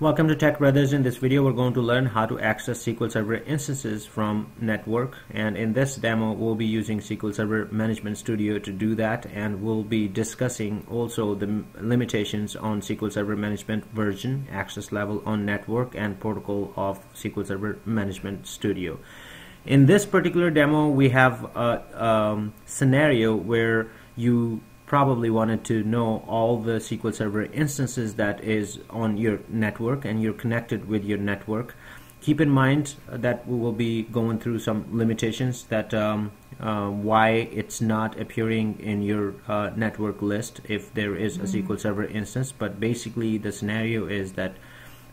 Welcome to Tech Brothers. In this video we're going to learn how to access SQL Server instances from network, and in this demo we'll be using SQL Server Management Studio to do that, and we'll be discussing also the limitations on SQL Server Management version, access level on network, and protocol of SQL Server Management Studio. In this particular demo we have a scenario where you probably wanted to know all the SQL Server instances that is on your network and you're connected with your network. Keep in mind that we will be going through some limitations that why it's not appearing in your network list if there is a SQL Server instance. But basically the scenario is that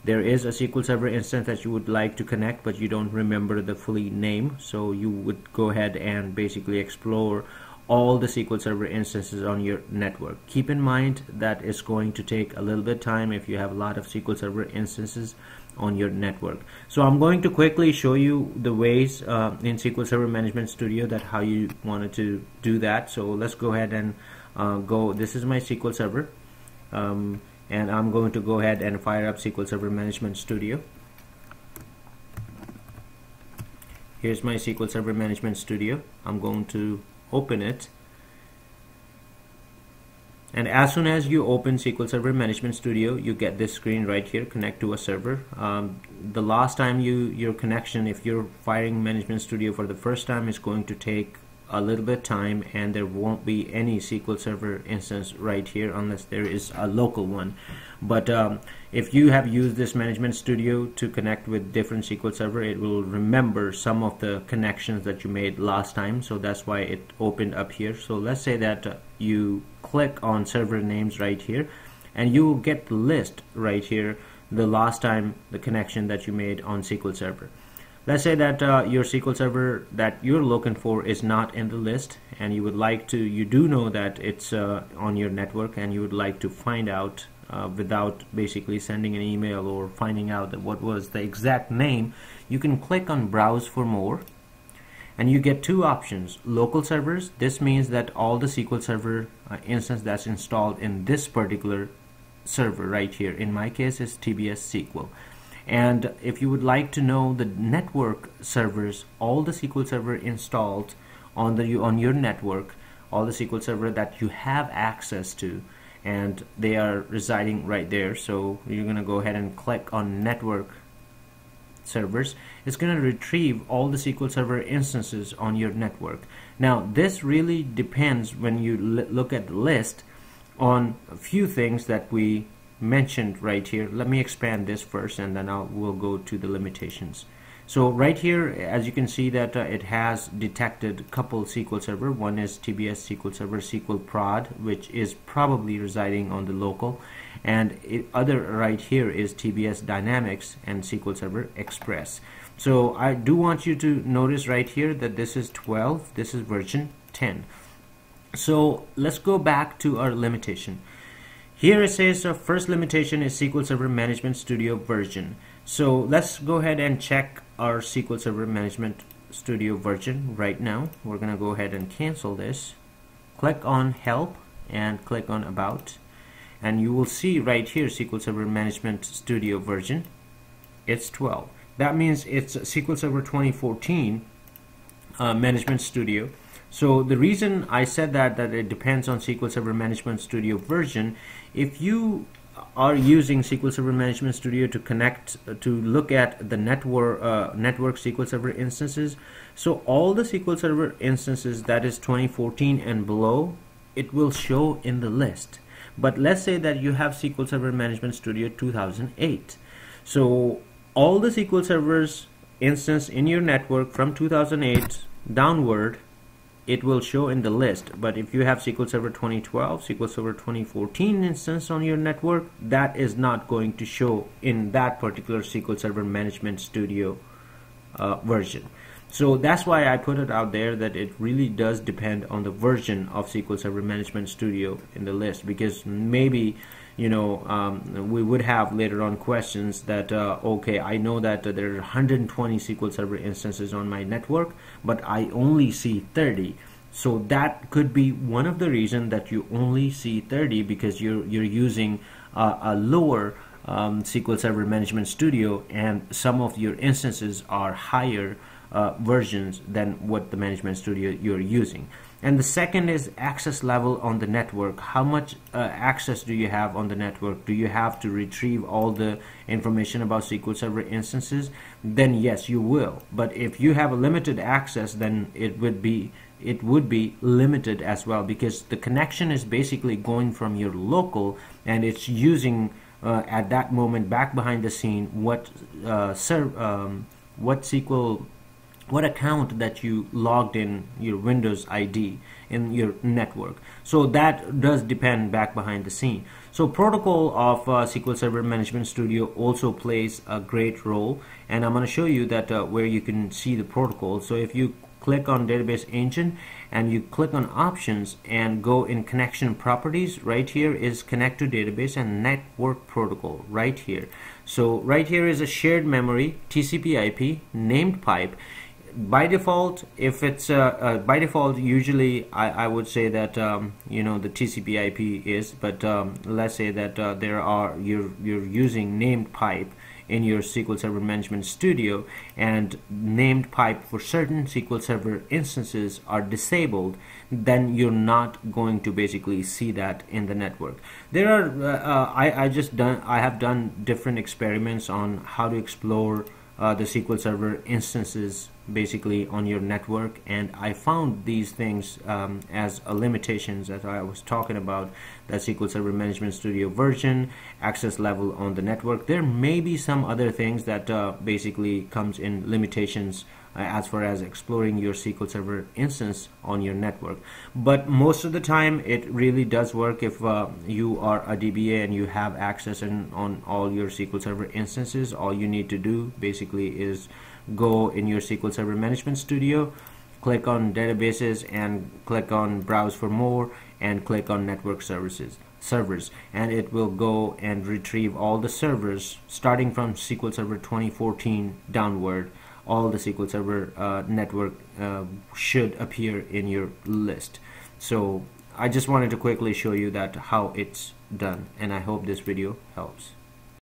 there is a SQL Server instance that you would like to connect, but you don't remember the full name, so you would go ahead and basically explore all the SQL Server instances on your network. Keep in mind that it's going to take a little bit of time if you have a lot of SQL Server instances on your network. So I'm going to quickly show you the ways in SQL Server Management Studio that how you wanted to do that. So let's go ahead and go. This is my SQL Server, and I'm going to go ahead and fire up SQL Server Management Studio. Here's my SQL Server Management Studio. I'm going to open it, and as soon as you open SQL Server Management Studio you get this screen right here, connect to a server. The last time your connection, if you're firing Management Studio for the first time, is going to take a little bit of time, and there won't be any SQL Server instance right here unless there is a local one. But if you have used this Management Studio to connect with different SQL Server, it will remember some of the connections that you made last time, so that's why it opened up here. So let's say that you click on server names right here, and you will get the list right here, the last time the connection that you made on SQL Server. Let's say that your SQL Server that you're looking for is not in the list, and you would like to, you do know that it's on your network, and you would like to find out without basically sending an email or finding out that what was the exact name. You can click on browse for more, and you get two options: local servers. This means that all the SQL Server instance that's installed in this particular server right here, in my case is TBS SQL. And if you would like to know the network servers, all the SQL Server installed on your network, all the SQL Server that you have access to, and they are residing right there. So you're gonna go ahead and click on network servers. It's gonna retrieve all the SQL Server instances on your network. Now this really depends, when you look at the list, on a few things that we mentioned right here. Let me expand this first, and then we'll go to the limitations. So right here, as you can see that it has detected couple SQL Server. One is TBS SQL Server SQL prod, which is probably residing on the local, and other right here is TBS Dynamics and SQL Server Express. So I do want you to notice right here that this is 12, this is version 10. So let's go back to our limitation. Here it says the first limitation is SQL Server Management Studio version. So let's go ahead and check our SQL Server Management Studio version right now. We're gonna go ahead and cancel this. Click on help and click on about, and you will see right here SQL Server Management Studio version, it's 12. That means it's SQL Server 2014 Management Studio. So the reason I said that it depends on SQL Server Management Studio version, if you are using SQL Server Management Studio to connect to look at the network SQL Server instances, so all the SQL Server instances that is 2014 and below, it will show in the list. But let's say that you have SQL Server Management Studio 2008, so all the SQL Server's instance in your network from 2008 downward, it will show in the list. But if you have SQL Server 2012, SQL Server 2014 instance on your network, that is not going to show in that particular SQL Server Management Studio version. So that's why I put it out there that it really does depend on the version of SQL Server Management Studio in the list, because maybe, you know, we would have later on questions that okay, I know that there are 120 SQL Server instances on my network, but I only see 30. So that could be one of the reasons that you only see 30, because you're using a lower SQL Server Management Studio, and some of your instances are higher versions than what the Management Studio you're using. And the second is access level on the network. How much access do you have on the network? Do you have to retrieve all the information about SQL Server instances? Then yes, you will. But if you have a limited access, then it would be limited as well, because the connection is basically going from your local, and it's using at that moment back behind the scene what account that you logged in, your Windows ID in your network. So that does depend back behind the scene. So protocol of SQL Server Management Studio also plays a great role, and I'm going to show you that where you can see the protocol. So if you click on Database Engine and you click on Options and go in Connection Properties, right here is Connect to Database and Network Protocol right here. So right here is a shared memory, TCP/IP, named pipe. By default, if it's by default, usually I would say that you know, the TCP/IP is, but let's say that you're using named pipe in your SQL Server Management Studio, and named pipe for certain SQL Server instances are disabled, then you're not going to basically see that in the network. There are I have done different experiments on how to explore the SQL Server instances basically on your network, and I found these things as a limitations that I was talking about, that SQL Server Management Studio version, access level on the network. There may be some other things that basically comes in limitations as far as exploring your SQL Server instance on your network. But most of the time it really does work if you are a DBA and you have access on all your SQL Server instances. All you need to do basically is go in your SQL Server Management Studio, click on Databases and click on Browse for More and click on Network Servers, and it will go and retrieve all the servers starting from SQL Server 2014 downward. All the SQL Server network should appear in your list. So I just wanted to quickly show you that how it's done, and I hope this video helps.